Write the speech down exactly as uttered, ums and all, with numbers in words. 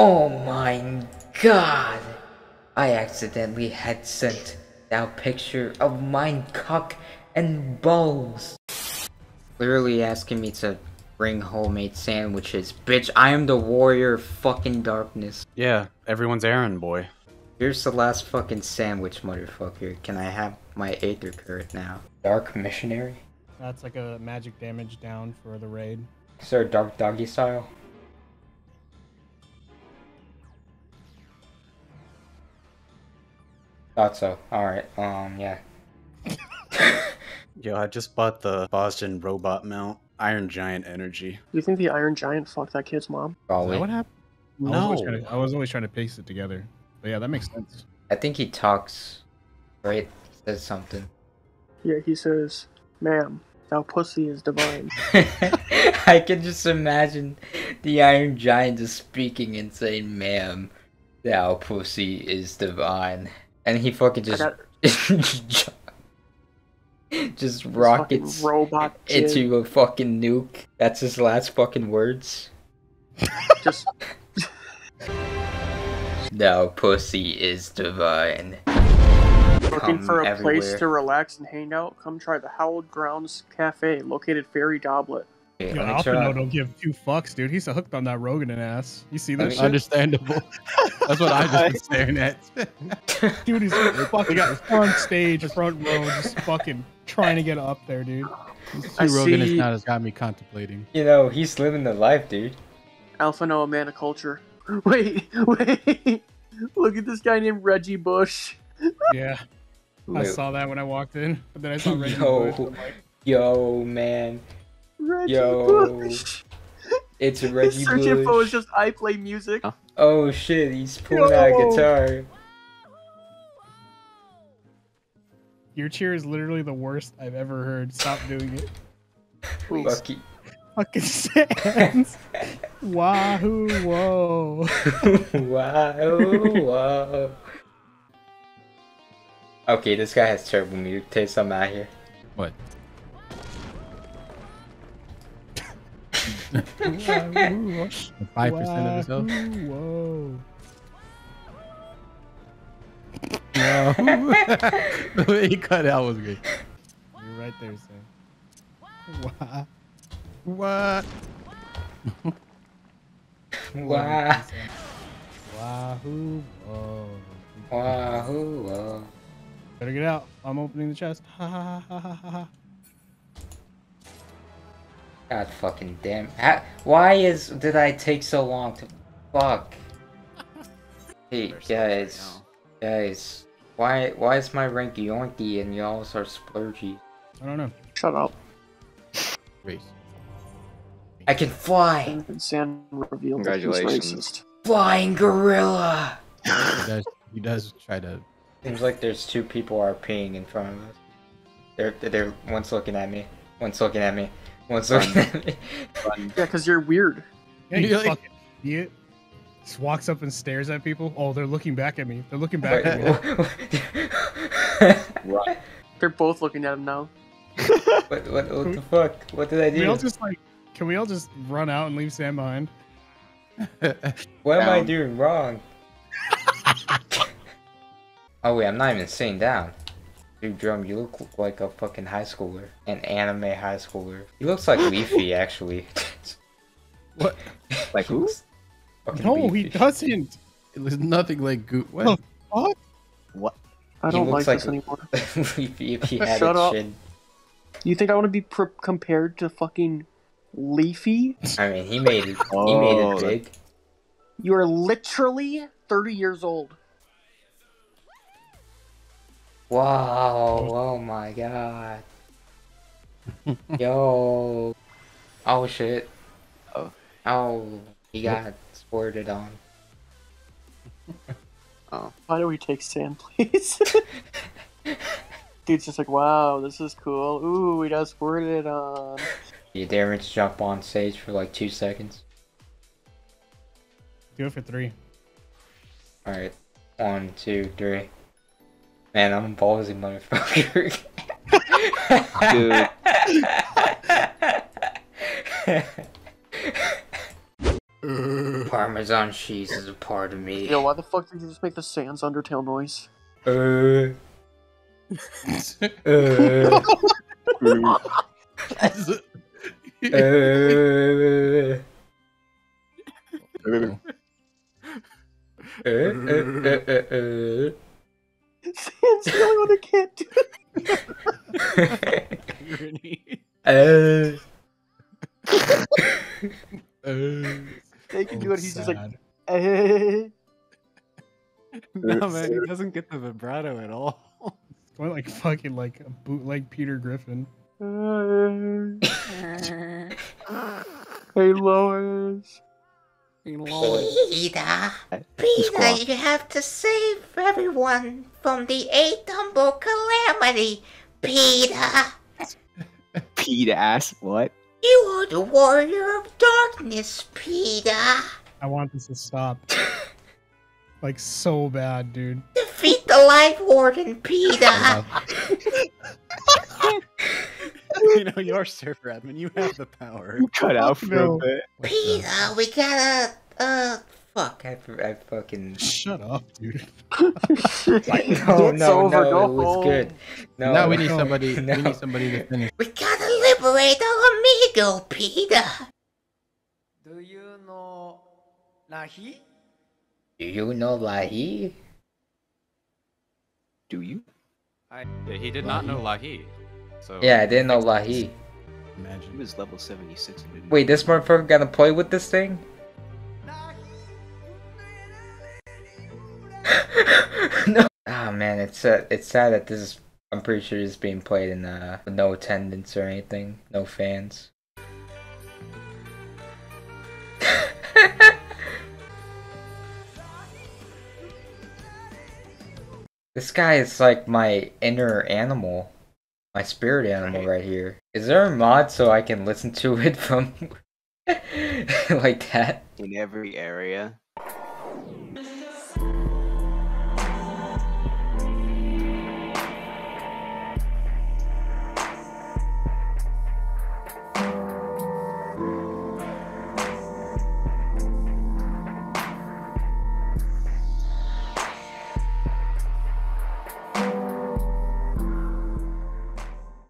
Oh my god! I accidentally had sent that picture of mine cock and balls. Literally asking me to bring homemade sandwiches. Bitch, I am the warrior of fucking darkness. Yeah, everyone's errand boy. Here's the last fucking sandwich, motherfucker. Can I have my Aether Current now? Dark Missionary? That's like a magic damage down for the raid. Is there a Dark Doggy style? Thought so. Alright, um, yeah. Yo, I just bought the Boston robot mount. Iron Giant energy. You think the Iron Giant fucked that kid's mom? Probably. Is that what happened? No. I was always trying to, I was always trying to paste it together. But yeah, that makes sense. I think he talks, right? He says something. Yeah, he says, ma'am, thou pussy is divine. I can just imagine the Iron Giant just speaking and saying, ma'am, thou pussy is divine. And he fucking just... Got... just rockets robot into a fucking nuke. That's his last fucking words. Just... No, pussy is divine. Looking come for a everywhere. Place to relax and hang out? Come try the Howled Grounds Cafe, located Ferry Doblet. Okay, yo, Alphinaud don't give two fucks, dude. He's hooked on that Rogan ass. You see that shit? Understandable. That's what I just been staring at. Dude, he's fucking front stage, front row, just fucking trying to get up there, dude. I Rogan see... is not has got me contemplating. You know, he's living the life, dude. Alphinaud, a man of culture. Wait, wait. Look at this guy named Reggie Bush. Yeah. Wait. I saw that when I walked in. But then I saw Reggie yo, Bush. Like, yo, man. Reggie yo. Bush. It's Reggie Bush. His search Bush. info is just I play music. Oh shit, he's pulling yo. out a guitar. Your cheer is literally the worst I've ever heard. Stop doing it. Please. Lucky. Fucking Sans. Wahoo, whoa. Wahoo, whoa. Okay, this guy has terrible music taste. I'm out here. What? five percent of his health. Whoa. No. The way he cut out was good. You're right there, Sam. Wow. What? Wow. Wahoo. Whoa. Wahoo. Whoa. Better get out. I'm opening the chest. Ha ha ha ha ha ha. God fucking damn. How, why is. Did I take so long to. Fuck. Hey, guys. Guys. Why Why is my rank yoinky and y'all's are splurgy? I don't know. Shut up. Race. I can fly! Sam revealed congratulations. Flying gorilla! He does, he does try to... Seems like there's two people RPing in front of us. They're, they're, one's looking at me. One's looking at me. One's looking at me. Yeah, cause you're weird. Yeah, you really? Fucking idiot. Just walks up and stares at people. Oh, they're looking back at me. They're looking back Wait, at me. What? They're both looking at him now. What, what, what the fuck? What did I do? We all just like... Can we all just run out and leave Sam behind? What am I doing wrong? Oh wait, I'm not even sitting down. Dude, Drum, you look like a fucking high schooler. An anime high schooler. He looks like Leafy, actually. What? Like who? No, Leafy. He doesn't! It looks nothing like Goot. What? What? What? I don't like, like this anymore. Leafy if he had Shut a up. Chin. You think I want to be pr compared to fucking... Leafy? I mean, he made it. Oh. He made it big. You are literally thirty years old. Wow! Oh my god! Yo! Oh shit! Oh! Oh! He got squirted on. Oh! Why do we take Sam, please? Dude's just like, wow, this is cool. Ooh, we got squirted on. You dare me to jump on stage for like two seconds? Do it for three. Alright. One, two, three. Man, I'm a ballsy motherfucker. Dude. Parmesan cheese is a part of me. Yo, why the fuck did you just make the Sans Undertale noise? Uh. uh. uh. uh. Uh, uh, uh, uh, uh. Sam's the only one that can't do it. uh. uh. They can oh, do it. He's sad. Just like. Uh. No man, he doesn't get the vibrato at all. Well, like fucking like a bootleg Peter Griffin. Uh. Hey Lois. Peter, Peter, you have to save everyone from the Atumbo calamity, Peter. Peter ass, what? You are the warrior of darkness, Peter. I want this to stop. Like so bad, dude. Defeat the Life Warden, Peter. You know, you're server admin, you have the power. You cut out for no. a bit. Peter, we gotta, uh, fuck, I, I fucking... Shut up, dude. Like, no, no, no, no, it was good. No, now we need somebody, no. we need somebody to finish. We gotta liberate our amigo, Peter. Do you know Lahi? Do you know Lahi? Do you? I... He did Lahi. not know Lahi. So, yeah, I didn't know Lahi. Imagine he was level seventy-six. Dude. Wait, this motherfucker gonna play with this thing? No. Oh man, it's uh, it's sad that this is. I'm pretty sure it's being played in uh, with no attendance or anything, no fans. This guy is like my inner animal. My spirit animal right. right here. Is there a mod so I can listen to it from like that? In every area.